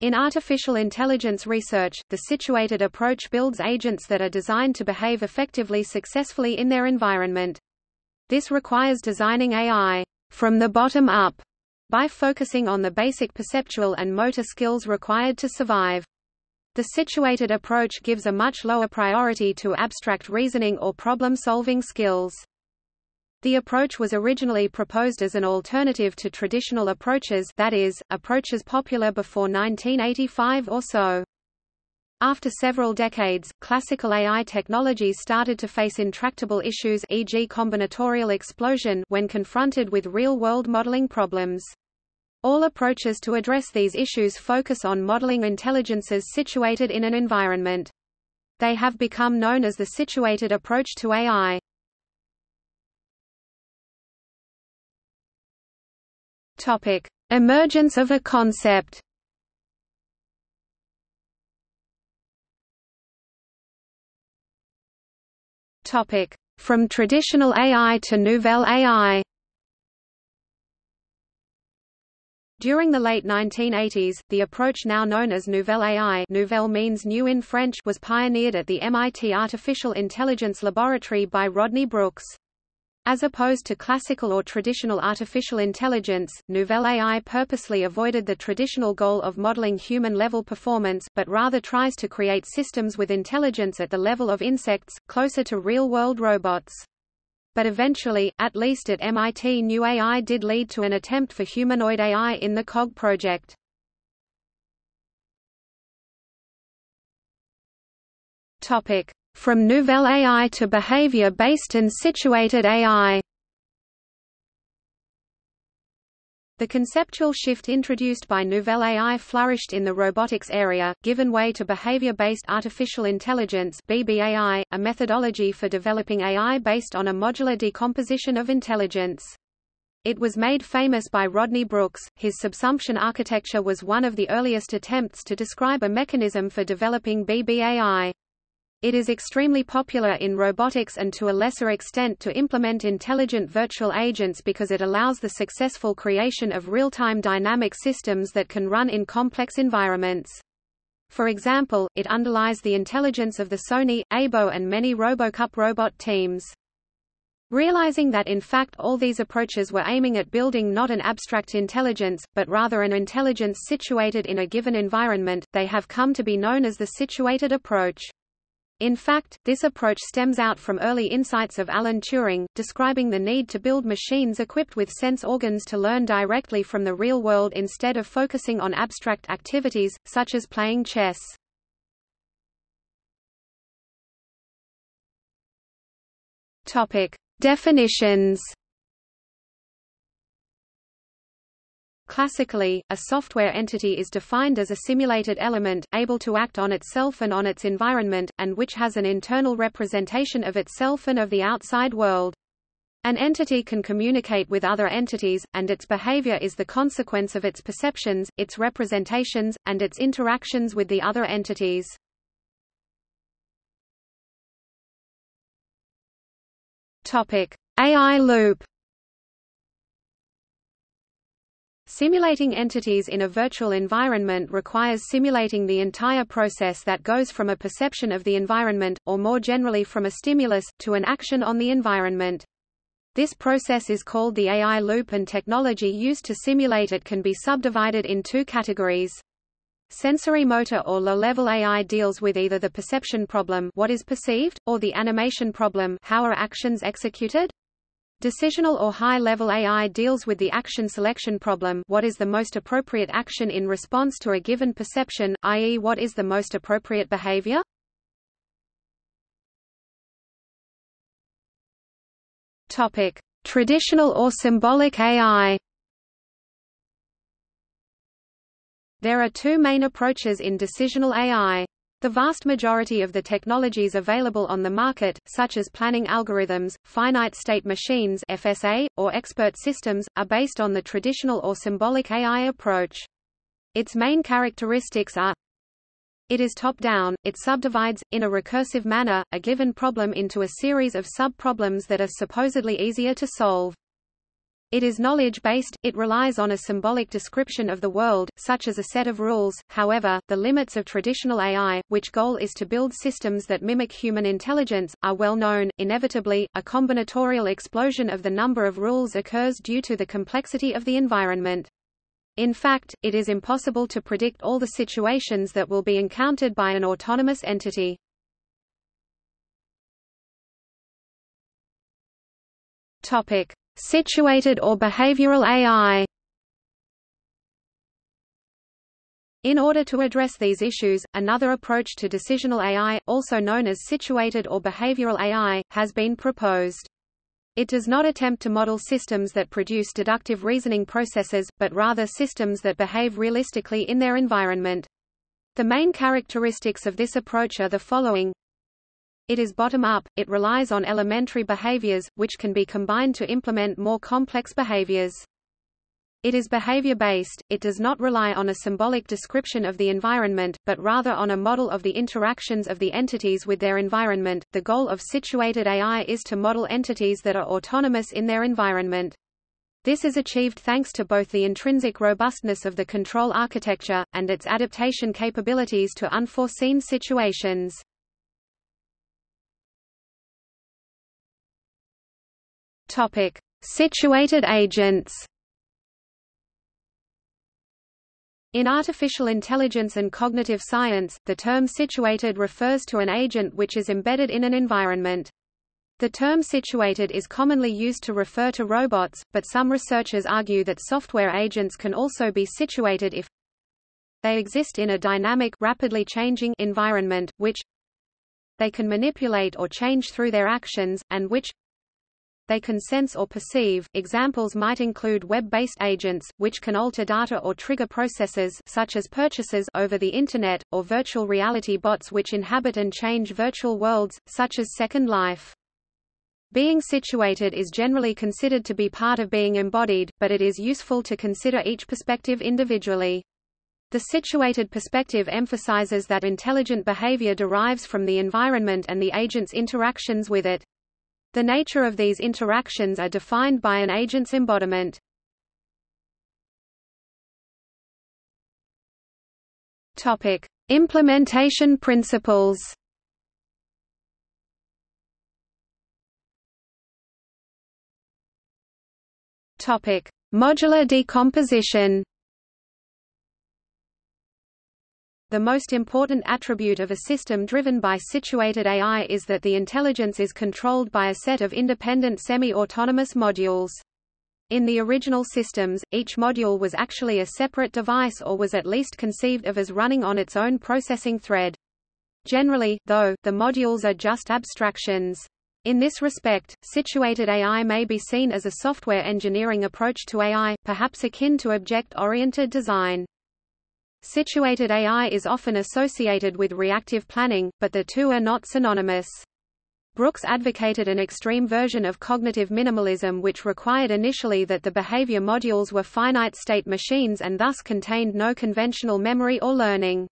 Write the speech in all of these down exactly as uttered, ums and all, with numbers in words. In artificial intelligence research, the situated approach builds agents that are designed to behave effectively successfully in their environment. This requires designing A I from the bottom up by focusing on the basic perceptual and motor skills required to survive. The situated approach gives a much lower priority to abstract reasoning or problem-solving skills. The approach was originally proposed as an alternative to traditional approaches, that is, approaches popular before nineteen eighty-five or so. After several decades, classical A I technology started to face intractable issues, for example combinatorial explosion, when confronted with real-world modeling problems. All approaches to address these issues focus on modeling intelligences situated in an environment. They have become known as the situated approach to A I. Topic: Emergence of a concept. Topic: From traditional A I to Nouvelle A I. During the late nineteen eighties, the approach now known as Nouvelle A I, Nouvelle means new in French, was pioneered at the M I T Artificial Intelligence Laboratory by Rodney Brooks. As opposed to classical or traditional artificial intelligence, Nouvelle A I purposely avoided the traditional goal of modeling human-level performance, but rather tries to create systems with intelligence at the level of insects, closer to real-world robots. But eventually, at least at M I T, new A I did lead to an attempt for humanoid A I in the C O G project. Topic: From Nouvelle A I to behavior-based and situated A I. The conceptual shift introduced by Nouvelle A I flourished in the robotics area, giving way to behavior-based artificial intelligence (B B A I), a methodology for developing A I based on a modular decomposition of intelligence. It was made famous by Rodney Brooks. His subsumption architecture was one of the earliest attempts to describe a mechanism for developing B B A I. It is extremely popular in robotics and to a lesser extent to implement intelligent virtual agents because it allows the successful creation of real-time dynamic systems that can run in complex environments. For example, it underlies the intelligence of the Sony, Aibo and many RoboCup robot teams. Realizing that in fact all these approaches were aiming at building not an abstract intelligence, but rather an intelligence situated in a given environment, they have come to be known as the situated approach. In fact, this approach stems out from early insights of Alan Turing, describing the need to build machines equipped with sense organs to learn directly from the real world instead of focusing on abstract activities, such as playing chess. Topic: Definitions. Classically, a software entity is defined as a simulated element, able to act on itself and on its environment, and which has an internal representation of itself and of the outside world. An entity can communicate with other entities, and its behavior is the consequence of its perceptions, its representations, and its interactions with the other entities. Topic: A I loop. Simulating entities in a virtual environment requires simulating the entire process that goes from a perception of the environment, or more generally from a stimulus, to an action on the environment. This process is called the A I loop, and technology used to simulate it can be subdivided in two categories. Sensory-motor or low-level A I deals with either the perception problem, what is perceived, or the animation problem, how are actions executed? Decisional or high-level A I deals with the action selection problem, what is the most appropriate action in response to a given perception, that is what is the most appropriate behavior? Topic: Traditional or symbolic A I. There are two main approaches in decisional A I. The vast majority of the technologies available on the market, such as planning algorithms, finite-state machines (F S A), or expert systems, are based on the traditional or symbolic A I approach. Its main characteristics are: it is top-down, it subdivides, in a recursive manner, a given problem into a series of sub-problems that are supposedly easier to solve. It is knowledge-based, it relies on a symbolic description of the world, such as a set of rules. However, the limits of traditional A I, which goal is to build systems that mimic human intelligence, are well known. Inevitably, a combinatorial explosion of the number of rules occurs due to the complexity of the environment. In fact, it is impossible to predict all the situations that will be encountered by an autonomous entity. Topic: Situated or behavioral A I. In order to address these issues, another approach to decisional A I, also known as situated or behavioral A I, has been proposed. It does not attempt to model systems that produce deductive reasoning processes, but rather systems that behave realistically in their environment. The main characteristics of this approach are the following. It is bottom-up, it relies on elementary behaviors, which can be combined to implement more complex behaviors. It is behavior-based, it does not rely on a symbolic description of the environment, but rather on a model of the interactions of the entities with their environment. The goal of situated A I is to model entities that are autonomous in their environment. This is achieved thanks to both the intrinsic robustness of the control architecture, and its adaptation capabilities to unforeseen situations. Topic: Situated agents. In artificial intelligence and cognitive science, the term situated refers to an agent which is embedded in an environment. The term situated is commonly used to refer to robots, but some researchers argue that software agents can also be situated if they exist in a dynamic, rapidly changing environment, which they can manipulate or change through their actions, and which they can sense or perceive. Examples might include web-based agents, which can alter data or trigger processes such as purchases over the Internet, or virtual reality bots which inhabit and change virtual worlds, such as Second Life. Being situated is generally considered to be part of being embodied, but it is useful to consider each perspective individually. The situated perspective emphasizes that intelligent behavior derives from the environment and the agent's interactions with it. The nature of these interactions are defined by an agent's embodiment. Topic: Implementation principles. Topic: Modular decomposition. The most important attribute of a system driven by situated A I is that the intelligence is controlled by a set of independent semi-autonomous modules. In the original systems, each module was actually a separate device or was at least conceived of as running on its own processing thread. Generally, though, the modules are just abstractions. In this respect, situated A I may be seen as a software engineering approach to A I, perhaps akin to object-oriented design. Situated A I is often associated with reactive planning, but the two are not synonymous. Brooks advocated an extreme version of cognitive minimalism which required initially that the behavior modules were finite-state machines and thus contained no conventional memory or learning.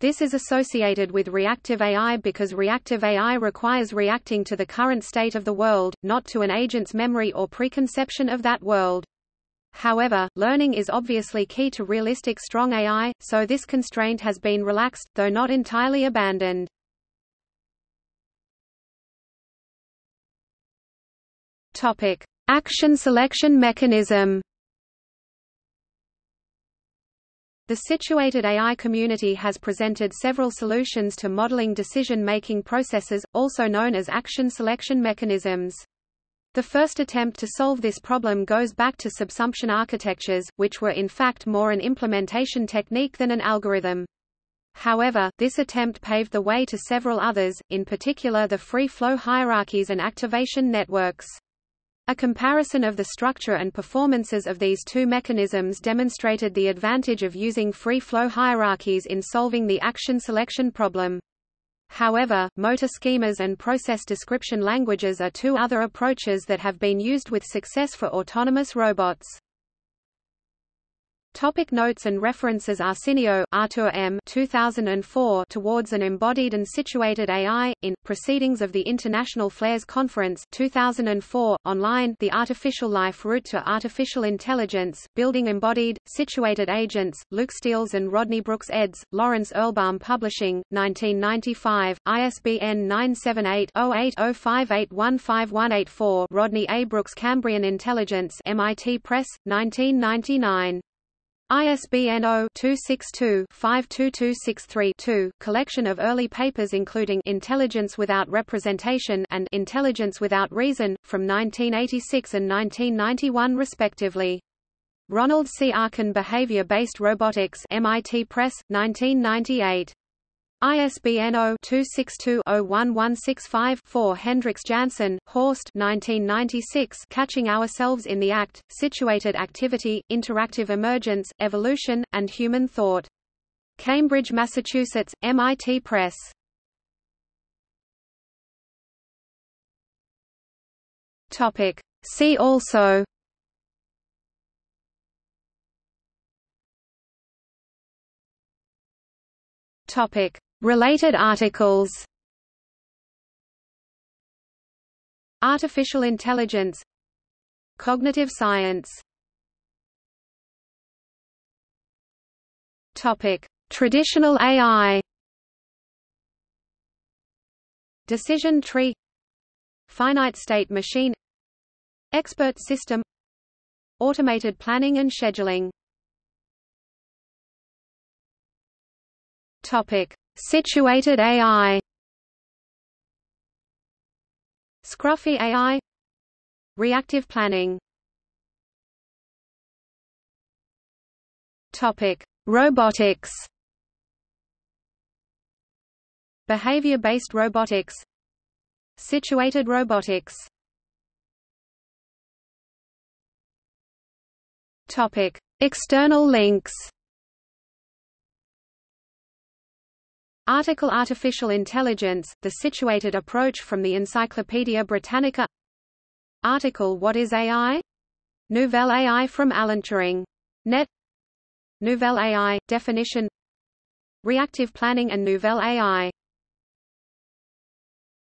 This is associated with reactive A I because reactive A I requires reacting to the current state of the world, not to an agent's memory or preconception of that world. However, learning is obviously key to realistic strong A I, so this constraint has been relaxed, though not entirely abandoned. Topic: Action selection mechanism. The situated A I community has presented several solutions to modeling decision-making processes, also known as action selection mechanisms. The first attempt to solve this problem goes back to subsumption architectures, which were in fact more an implementation technique than an algorithm. However, this attempt paved the way to several others, in particular the free-flow hierarchies and activation networks. A comparison of the structure and performances of these two mechanisms demonstrated the advantage of using free-flow hierarchies in solving the action selection problem. However, motor schemas and process description languages are two other approaches that have been used with success for autonomous robots. Topic notes and references. Arsenio, Artur M. two thousand four, Towards an Embodied and Situated A I, in, Proceedings of the International Flares Conference, two thousand four, online. The Artificial Life Route to Artificial Intelligence, Building Embodied, Situated Agents, Luke Steels and Rodney Brooks eds, Lawrence Earlbaum Publishing, nineteen ninety-five, I S B N nine seven eight, zero eight zero five eight one five one eight four. Rodney A. Brooks Cambrian Intelligence, M I T Press, nineteen ninety-nine. I S B N zero two six two five two two six three two, collection of early papers including Intelligence Without Representation and Intelligence Without Reason, from nineteen eighty-six and nineteen ninety-one respectively. Ronald C. Arkin Behavior-Based Robotics, M I T Press, nineteen ninety-eight. I S B N zero two six two zero one one six five four. Hendricks-Jansen, Horst, nineteen ninety-six, Catching Ourselves in the Act, Situated Activity, Interactive Emergence, Evolution, and Human Thought. Cambridge, Massachusetts, M I T Press. See also related articles. Artificial intelligence, cognitive science. Topic: Traditional A I, decision tree, finite state machine, expert system, automated planning and scheduling. Topic: Situated A I, Scruffy A I, Reactive Planning. Topic: Robotics, Behavior-Based Robotics, Situated Robotics. Topic: External links. Article Artificial Intelligence, The Situated Approach from the Encyclopaedia Britannica. Article What is A I? Nouvelle A I from Alan Turing. Net. Nouvelle A I, definition. Reactive Planning and Nouvelle A I.